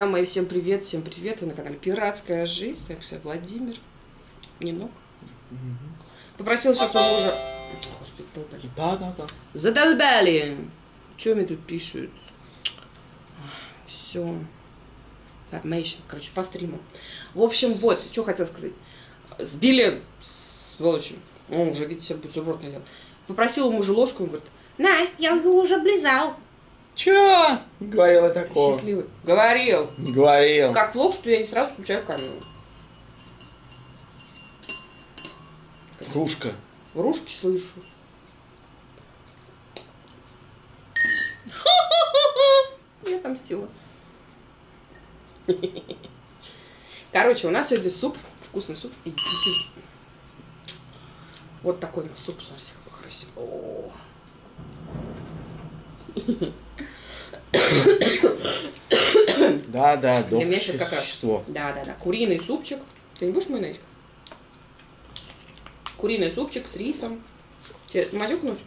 Мои всем привет, вы на канале Пиратская жизнь, я писала Владимир, Нинок. Попросила сейчас у мужа... Господи, задолбали. Да. Задолбали! Чё мне тут пишут? Все. Так, мейшн, короче, по стриму. В общем, вот, что хотел сказать. Сбили сволочи. Он уже, видите, себе бутерброд налил. Попросила у мужа ложку, он говорит, на, я его уже облизал. Чё? Не говорил я такого. Счастливый. Говорил. Не говорил. Как плохо, что я не сразу включаю камеру. Кружка. Ружки слышу. Я отомстила. Короче, у нас сегодня суп. Вкусный суп. Вот такой у нас суп. Смотрите, какой красивый. Да, для меня сейчас как раз. Да. Куриный супчик. Ты не будешь майонез? Куриный супчик с рисом. Тебе мазюкнуть?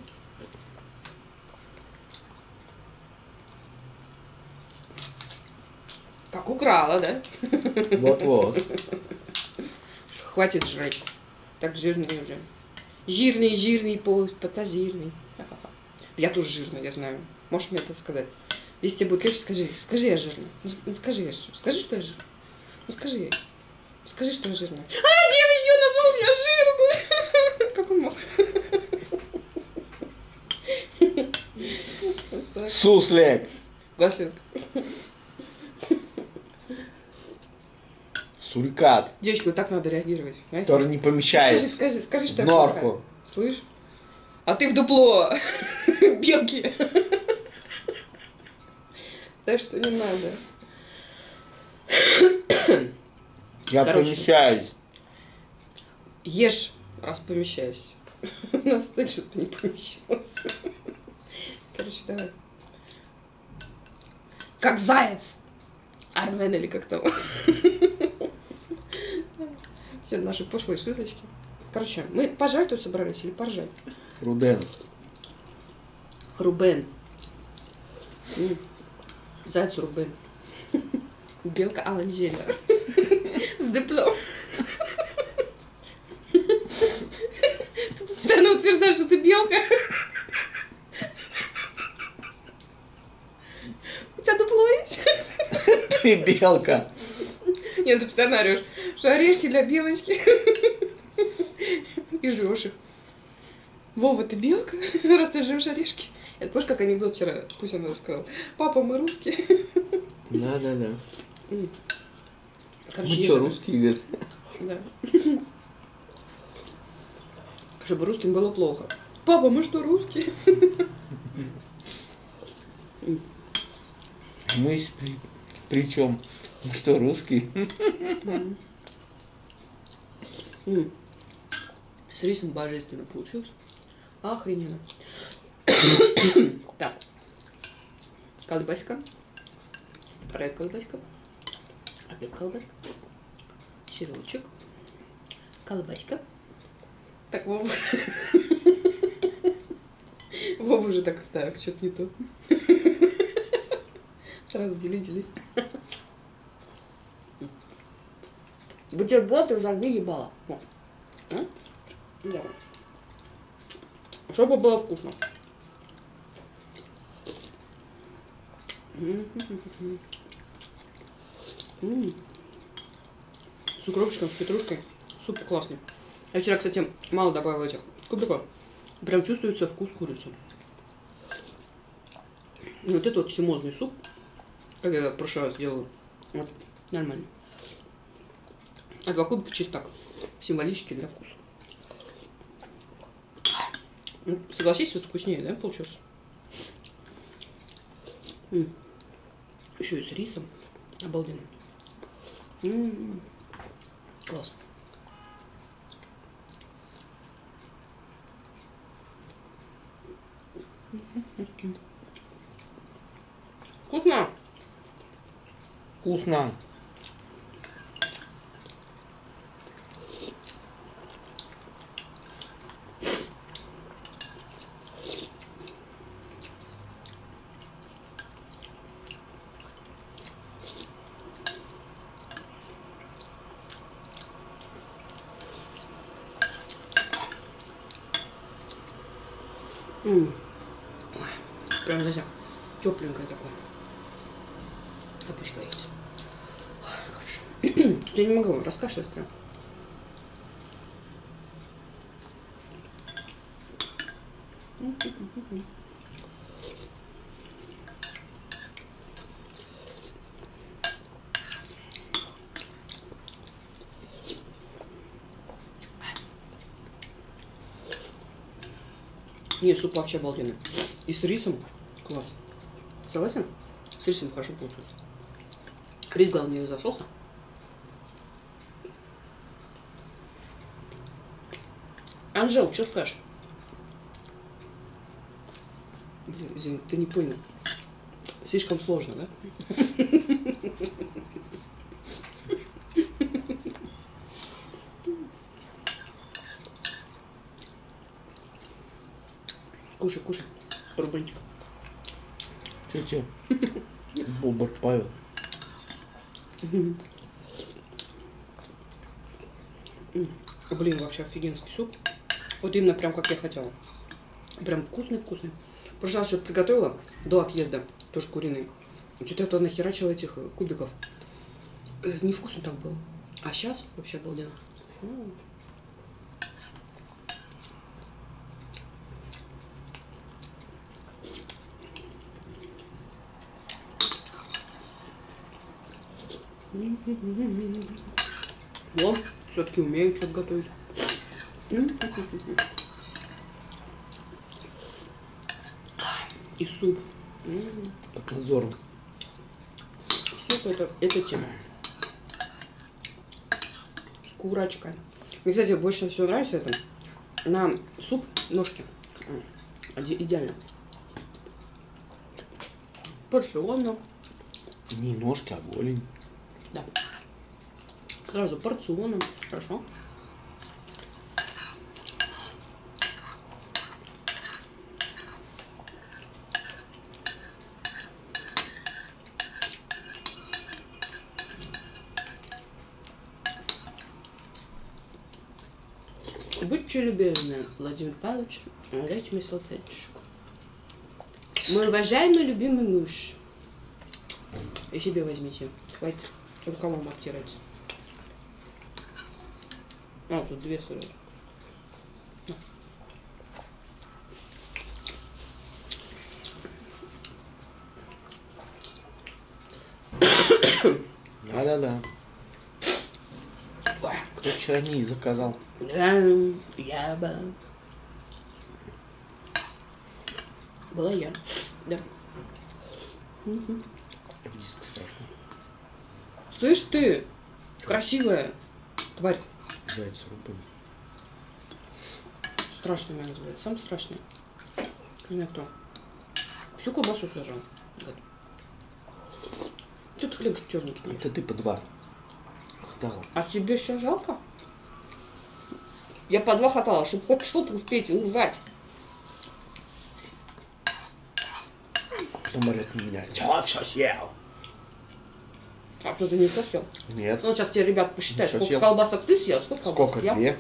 Как украла, да? Вот. Хватит жрать. Так жирный уже. Жирный, потазирный. Я тоже жирная, я знаю. Можешь мне это сказать? Если тебе будет легче, скажи, я жирная. Ну, скажи, что я жирная. Ну, скажи, что я жирная. Девочки, он назвал меня жирной. Как он мог? Суслик. Гослинг. Сурикат. Девочки, вот так надо реагировать. Который не помещается. Скажи, что я норку. Слышь? А ты в дупло, белки. Так что не надо. Я помещаюсь. Ешь, раз помещаюсь. У нас ты что-то не помещалось. Короче, давай. Как заяц. Армен или как там. Все, наши пошлые шуточки. Короче, мы пожать тут собрались или поржать? Рубен. Заяц Рубен. Белка Аланжела. С диплом. Ты постоянно утверждаешь, что ты белка. У тебя дупло есть? Ты белка. Нет, ты постоянно орешь, что орешки для белочки. И жрешь их. Вова, ты белка? Раз ты жрешь орешки. Это помнишь, как анекдот вчера Путин рассказал? Папа, мы русские. Да. Короче, мы что, русские, говорит? Да. Чтобы русским было плохо. Папа, мы что, русские? Мы причем? Мы что, русские? С рисом божественно получилось. Охрененно. Так. Колбаска. Вторая колбаска. Опять колбаска. Сирочек. Колбаска. Так, Вова уже так, что-то не то. Сразу дели. Бутерброд разорви ебало. Да. Чтобы было вкусно. С укропчиком, с петрушкой. Суп классный. Я вчера, кстати, мало добавила этих кубиков. Прям чувствуется вкус курицы. И вот этот вот химозный суп, как я в прошлый раз делала, вот, нормально. А два кубика чисто так, символически для вкуса. Согласись, вот вкуснее, да, получилось? Еще и с рисом. Обалденно. Класс. Вкусно? Вкусно. Прям совсем тепленькое такое. А пусть говорите. Ой, хорошо. Тут я не могу раскашлять прям. Нет, суп вообще обалденный. И с рисом класс. Согласен? С рисом хорошо получилось. Рис, главное, не засолся. Анжел, что скажешь? Блин, извини, ты не понял. Слишком сложно, да? Кушай, кушай, рубльчик. Чё тебе? Бобр Павел. Блин, вообще офигенский суп. Вот именно прям как я хотела. Прям вкусный-вкусный. В прошлый раз что-то приготовила до отъезда, тоже куриный. Что-то нахерачила этих кубиков. Невкусно так было. А сейчас вообще обалденно. О, все-таки умею что-то готовить. И суп. Под надзором. Суп это тема. С курочкой. Мне, кстати, больше всего нравится это. На суп ножки. Идеально. Порционно. Не ножки, а голень. Да. Сразу порционно. Хорошо. Будьте любезны, Владимир Павлович, дайте мне салфеточку. Мой уважаемый любимый муж. И себе возьмите. Хватит рукавом обтирать. А, тут две сырые. Да-да-да. Кто вчера не заказал? Да, я была. Была я, да. Диск страшно. Слышь ты, красивая тварь. Заяц рубин. Страшный меня называют, сам страшный. Крина кто? Всю колбасу сожрал. Вот. Что ты хлебушек черненький? Это ты по два. Хатал. А тебе сейчас жалко? Я по два хватала, чтобы хоть что-то успеть урвать. Кто морет на меня? Я все съел. А что, ты не все съел? Нет. Ну, сейчас тебе, ребят, посчитай, сколько съел. Колбасок ты съел, сколько колбасок сколько? Я... Две.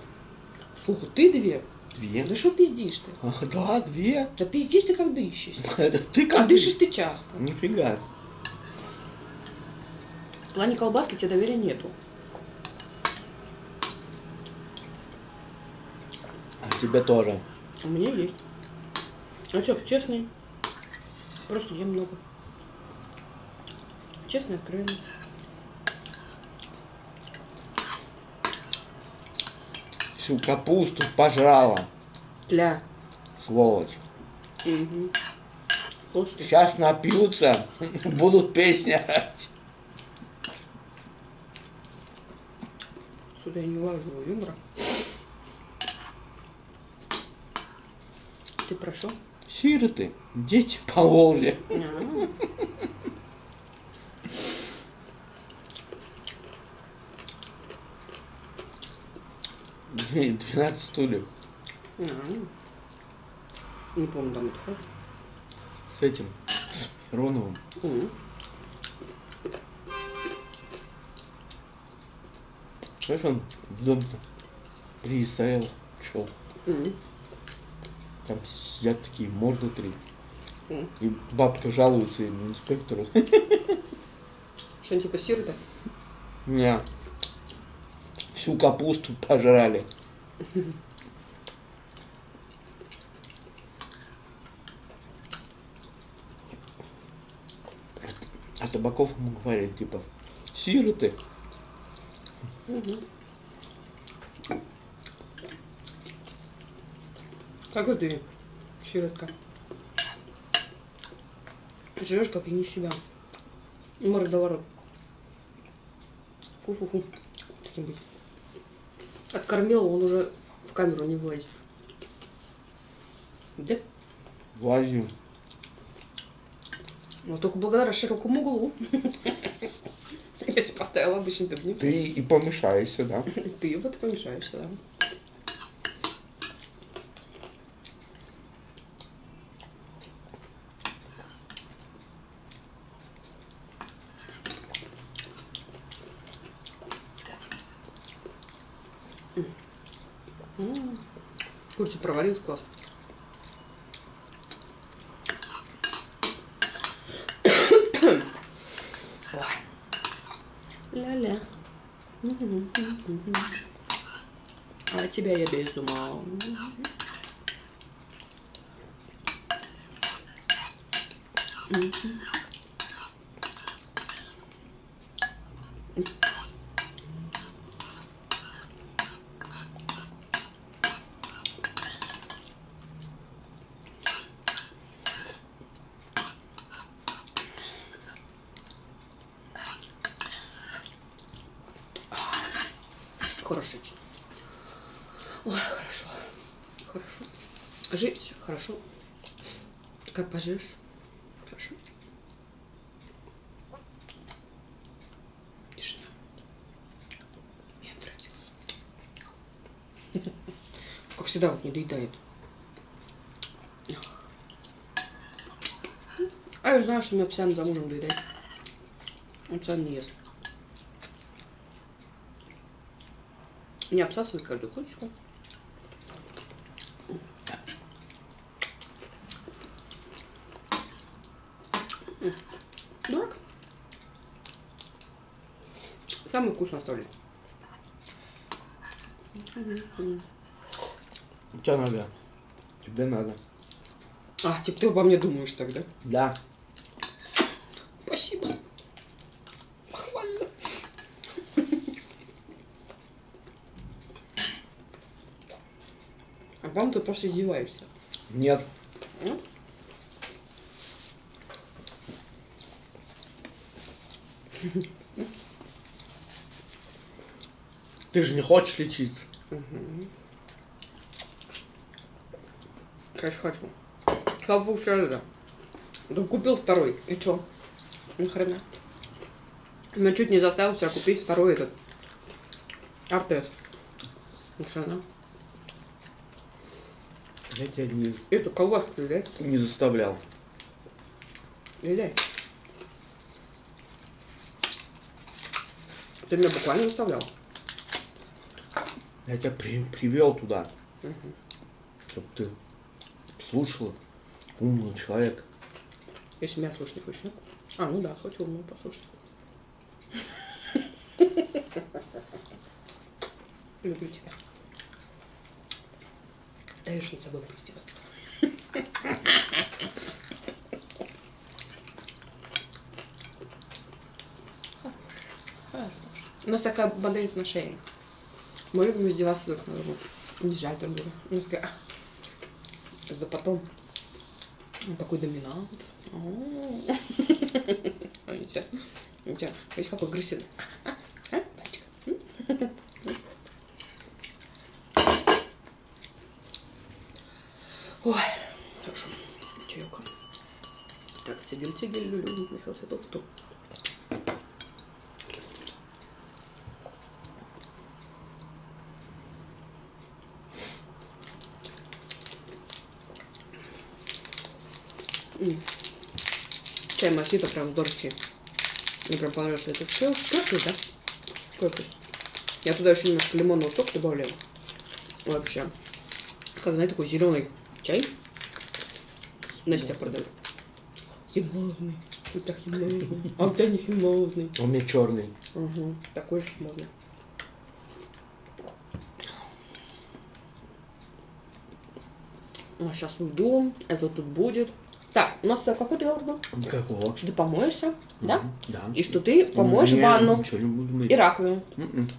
Сколько? Ты две? Две. Да что пиздишь ты? А, да, две. Да пиздишь ты, как дышишь. Ты как? А дышишь ты часто. Нифига. В плане колбаски тебе доверия нету. А тебе тоже. У меня есть. А что, честный? Просто ем много. Честно, открыли. Всю капусту пожрала. Тля. Сволочь. Угу. Слушайте. Сейчас напьются, будут песни орать. Сюда я не лажу юмора. Ты про что? Сироты, дети по Волжье. Две, 12 стульев. Не помню, там это. С этим, с Мироновым. Знаешь, он в дом-то приставил пчел. там сидят такие мордатые. И бабка жалуется на инспектору. Что-нибудь типа сирота? Нет. Всю капусту пожрали. А Табаков ему говорит, типа, сироты. Как ты, сиротка? Живешь как и не себя. Мордоворот. Фу-фу-фу. Каким-нибудь. Откормила, он уже в камеру не влазит. Да? Влазим. Но только благодаря широкому углу. Если поставила обычно, ты бы не влазил. Ты и помешаешься, да? Ты вот помешаешься, да. Курицу проварилась, класс. Ля-ля. А тебя я без ума. Хорошечко. Ой, хорошо. Хорошо. Жить хорошо. Как поживешь? Хорошо. Тишина. Я отрадилась. Как всегда, вот не доедает. А я знаю, что меня постоянно за мужем доедает. Он постоянно не ест. Не обсасывай каждую курочку. Дурак. Самый вкусный оставлю. Тебе надо. Тебе надо. А, типа ты обо мне думаешь тогда? Да. Спасибо. Похвально. А по-моему, ты просто издеваешься. Нет. А? Ты же не хочешь лечиться? Угу. Конечно, хочу. Слабо вчера. Да купил второй. И чё? Ни хрена. Меня чуть не заставил себя купить второй этот. Артез. Ни хрена. Я тебя не... Эту колбаску ты дай. Не заставлял. Не дай. Ты меня буквально заставлял. Я тебя привел туда. Угу. Чтоб ты слушала. Умный человек. Если меня слушать не хочешь, ну? А, ну да, хоть умного послушать. Люблю тебя. Даешь над собой блестеть. У нас такая модель на шее. Мы любим издеваться друг на друга. Унижать друг друга. У нас такая... Да потом... Такой доминант. Ничего. Ничего. Видишь, какой агрессивный. Ой, хорошо, чайок. Так, тигель, люблю, Михаил Светов, кто? Чай мохито прям здоровский. Мне прям понравилось это все. Вкусный, да? Какой вкус? Я туда еще немножко лимонного сока добавляю. Вообще. Как, знаете, такой зеленый чай. Настя продает. Химозный. У тебя химозный. А у тебя не химозный. У меня черный. Угу. Такой же химозный. А сейчас уйду. Это тут будет. Так, у нас какой договор был? Никакого. Что ты помоешься, да? Да. И что ты помоешь ванну и раковину.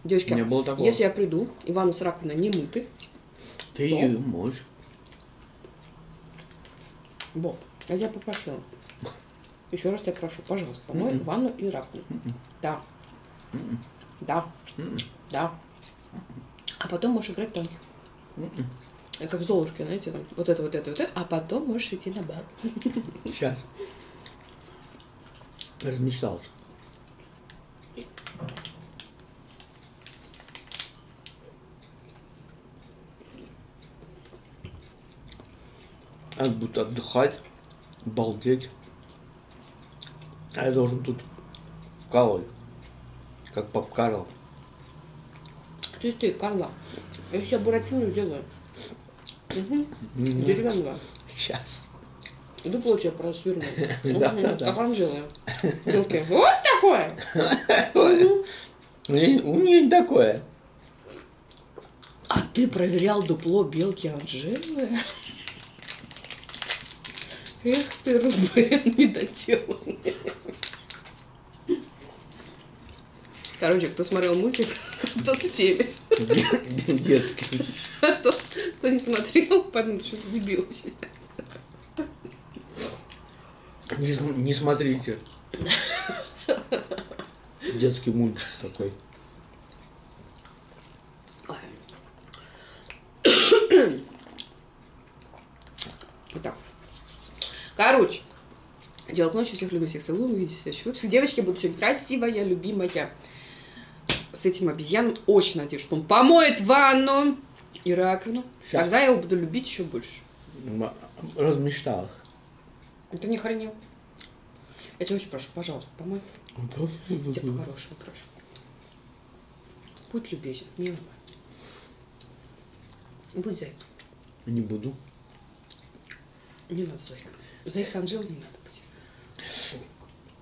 Девочки, не было такого. Если я приду, и ванна с раковиной не мыты, ты ее моешь. Вот, а я попросила. Еще раз я прошу, пожалуйста, помой ванну и раковину. Да. Да. Да. А потом можешь играть в танки. Как Золушка, знаете, там, вот это, вот это, вот это, а потом можешь идти на бар. Сейчас. Размечтался. Надо будет отдыхать, балдеть. А я должен тут вкалывать, как Папкарло. То есть ты, Карла, я сейчас буратину сделаю. Угу. Деревянного. Сейчас. Дупло тебя просверну. Как Анжела. Белки. Вот такое! У нее не такое. А ты проверял дупло белки Анжелы? Эх ты, Рубен, недоделанный. Короче, кто смотрел мультик, тот в теме. Детский. А тот, кто не смотрел, подумал, что ты дебил себя. Не смотрите. Детский мультик такой. Вот так. Короче. Дело к ночи, всех люблю, всех целую. Увидимся в следующем выпуске. Девочки, буду сегодня красивая, любимая. С этим обезьяном очень надеюсь, что он помоет ванну и раковину. Сейчас. Тогда я его буду любить еще больше. Размечтал. Ты не хранил. Я тебя очень прошу, пожалуйста, помой. Я тебя по-хорошему прошу. Будь любезен, милый. Будь зайка. Не буду. Не надо зайка. Зайка Анжела не надо быть.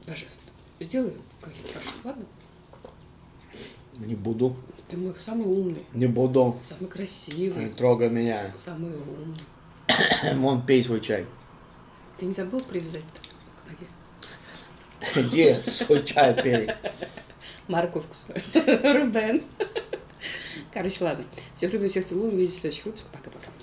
Божественно. Сделай, как я прошу, ладно? Не буду. Ты мой самый умный. Не буду. Самый красивый. Не трогай меня. Самый умный. Вон, пей свой чай. Ты не забыл привязать-то к ноге? Где? Свой чай пей. Морковку свою. Рубен. Короче, ладно. Всех люблю, всех целую. Увидимся в следующих выпусках. Пока-пока.